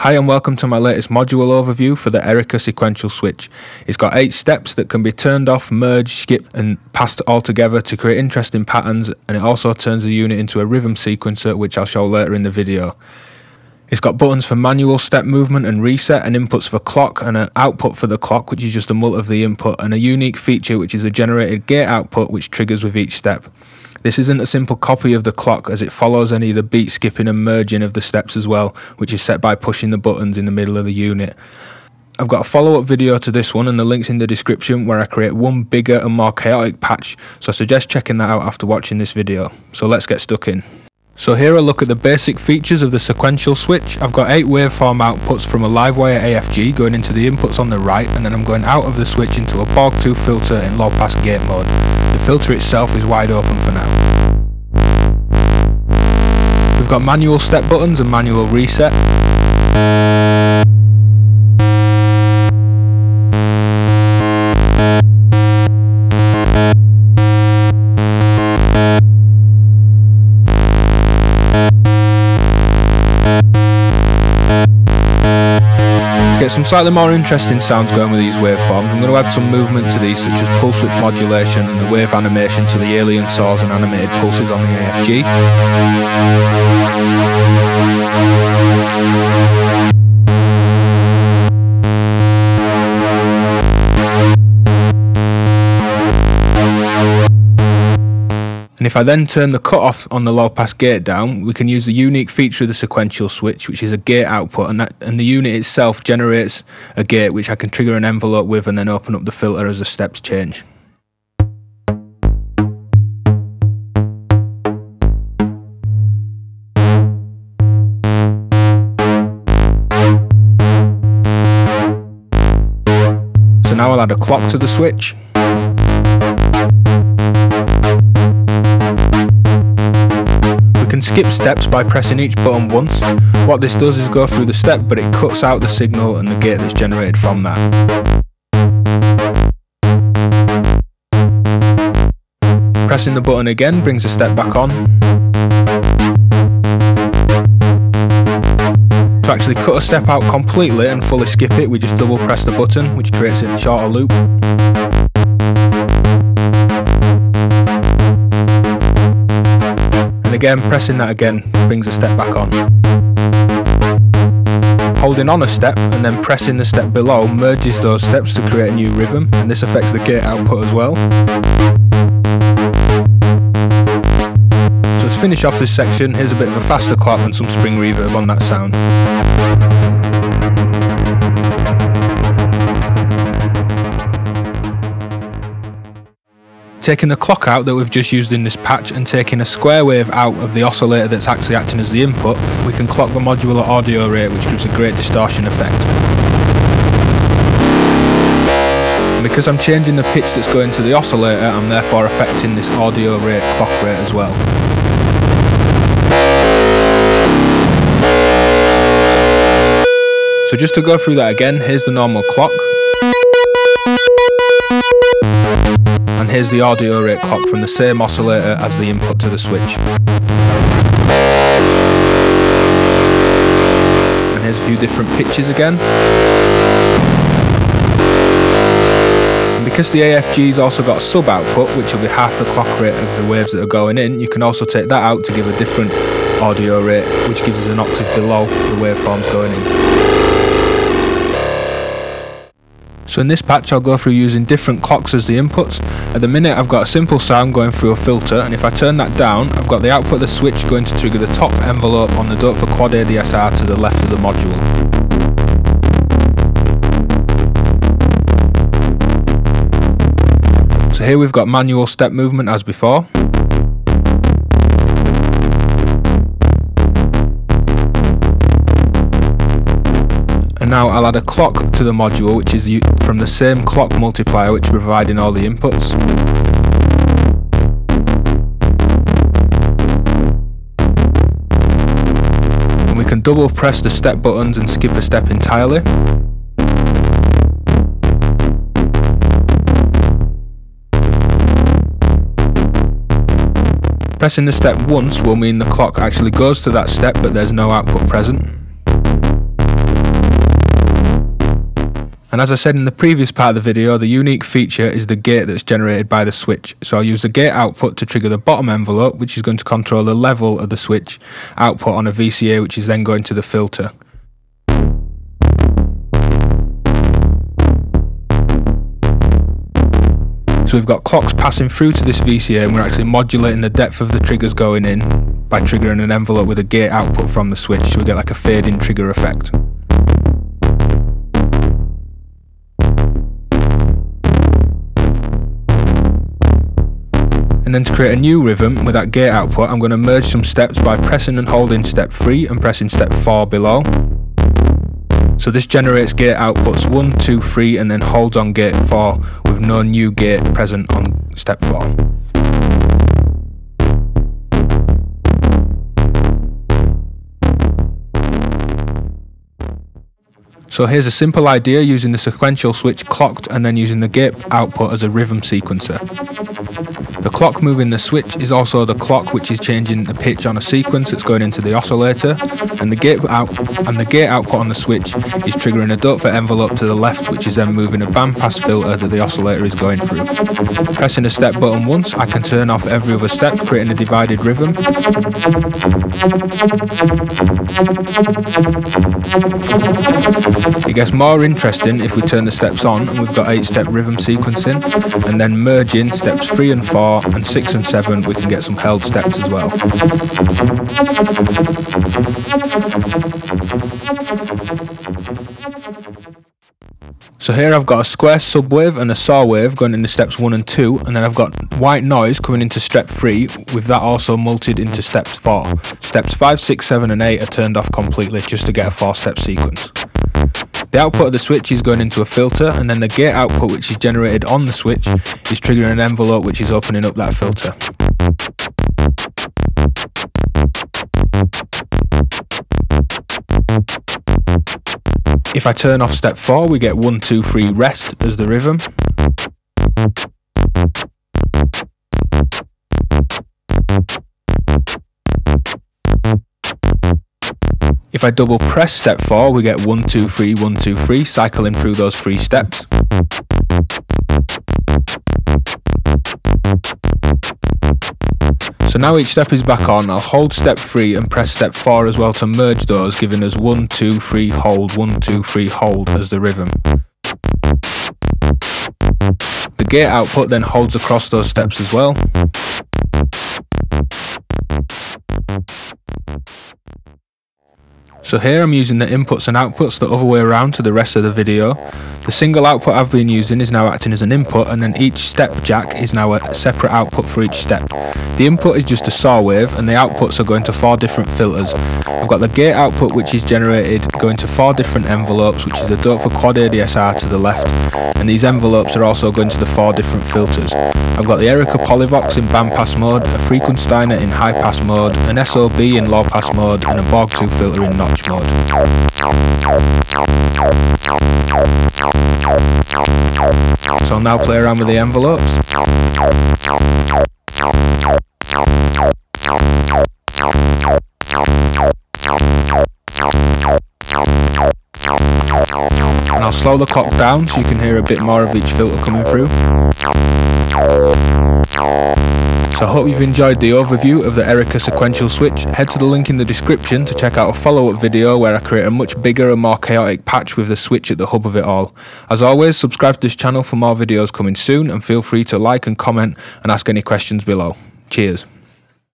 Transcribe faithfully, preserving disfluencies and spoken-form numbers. Hi and welcome to my latest module overview for the Erica Sequential Switch. It's got eight steps that can be turned off, merged, skipped and passed all together to create interesting patterns, and it also turns the unit into a rhythm sequencer, which I'll show later in the video. It's got buttons for manual step movement and reset, and inputs for clock and an output for the clock, which is just a multiple of the input, and a unique feature which is a generated gate output which triggers with each step. This isn't a simple copy of the clock, as it follows any of the beat skipping and merging of the steps as well, which is set by pushing the buttons in the middle of the unit. I've got a follow-up video to this one and the link's in the description, where I create one bigger and more chaotic patch, so I suggest checking that out after watching this video. So let's get stuck in. So here a look at the basic features of the sequential switch. I've got eight waveform outputs from a LiveWire A F G going into the inputs on the right, and then I'm going out of the switch into a Bog two filter in low pass gate mode. The filter itself is wide open for now. We've got manual step buttons and manual reset. Get some slightly more interesting sounds going with these waveforms. I'm going to add some movement to these, such as pulse width modulation and the wave animation to the alien saws and animated pulses on the A F G. And if I then turn the cutoff on the low pass gate down, we can use the unique feature of the sequential switch, which is a gate output, and that and the unit itself generates a gate which I can trigger an envelope with and then open up the filter as the steps change. So now I'll add a clock to the switch. Skip steps by pressing each button once. What this does is go through the step, but it cuts out the signal and the gate that's generated from that. Pressing the button again brings the step back on. To actually cut a step out completely and fully skip it, we just double press the button, which creates a shorter loop. And again, pressing that again brings a step back on. Holding on a step and then pressing the step below merges those steps to create a new rhythm, and this affects the gate output as well. So to finish off this section, here's a bit of a faster clock and some spring reverb on that sound. Taking the clock out that we've just used in this patch and taking a square wave out of the oscillator that's actually acting as the input, we can clock the module at audio rate, which gives a great distortion effect. And because I'm changing the pitch that's going to the oscillator, I'm therefore affecting this audio rate clock rate as well. So just to go through that again, here's the normal clock. And here's the audio rate clock from the same oscillator as the input to the switch. And here's a few different pitches again. And because the A F G's also got a sub output, which will be half the clock rate of the waves that are going in, you can also take that out to give a different audio rate, which gives us an octave below the waveforms going in. So in this patch I'll go through using different clocks as the inputs. At the minute I've got a simple sound going through a filter, and if I turn that down I've got the output of the switch going to trigger the top envelope on the Doepfer quad A D S R to the left of the module. So here we've got manual step movement as before. Now I'll add a clock to the module, which is from the same clock multiplier which we're providing all the inputs. And we can double press the step buttons and skip a step entirely. Pressing the step once will mean the clock actually goes to that step, but there's no output present. And as I said in the previous part of the video, the unique feature is the gate that's generated by the switch. So I'll use the gate output to trigger the bottom envelope, which is going to control the level of the switch output on a V C A, which is then going to the filter. So we've got clocks passing through to this V C A, and we're actually modulating the depth of the triggers going in by triggering an envelope with a gate output from the switch, so we get like a fade-in trigger effect. And then to create a new rhythm with that gate output, I'm going to merge some steps by pressing and holding step three and pressing step four below. So this generates gate outputs one, two, three and then holds on gate four with no new gate present on step four. So here's a simple idea using the sequential switch clocked and then using the gate output as a rhythm sequencer. The clock moving the switch is also the clock which is changing the pitch on a sequence that's going into the oscillator, and the gate out and the gate output on the switch is triggering a Doepfer envelope to the left, which is then moving a bandpass filter that the oscillator is going through. Pressing the step button once, I can turn off every other step, creating a divided rhythm. It gets more interesting if we turn the steps on and we've got eight step rhythm sequencing, and then merging steps three and four and six and seven we can get some held steps as well. So here I've got a square subwave and a saw wave going into steps one and two, and then I've got white noise coming into step three with that also multed into steps four. Steps five, six, seven and eight are turned off completely just to get a four step sequence. The output of the switch is going into a filter, and then the gate output which is generated on the switch is triggering an envelope which is opening up that filter. If I turn off step four, we get one, two, three rest as the rhythm. If I double press step four, we get one, two, three, one, two, three, cycling through those three steps. So now each step is back on. I'll hold step three and press step four as well to merge those, giving us one, two, three, hold, one, two, three, hold as the rhythm. The gate output then holds across those steps as well. So here I'm using the inputs and outputs the other way around to the rest of the video. The single output I've been using is now acting as an input, and then each step jack is now a separate output for each step. The input is just a saw wave, and the outputs are going to four different filters. I've got the gate output which is generated going to four different envelopes, which is the Doepfer quad A D S R to the left, and these envelopes are also going to the four different filters. I've got the Erica Polyvox in bandpass mode, a Frequensteiner in high pass mode, an S O B in low pass mode, and a Bog two filter in notch mode. So I'll now play around with the envelopes. And I'll slow the clock down so you can hear a bit more of each filter coming through. So I hope you've enjoyed the overview of the Erica sequential switch. Head to the link in the description to check out a follow-up video where I create a much bigger and more chaotic patch with the switch at the hub of it all. As always, subscribe to this channel for more videos coming soon, and feel free to like and comment and ask any questions below. Cheers.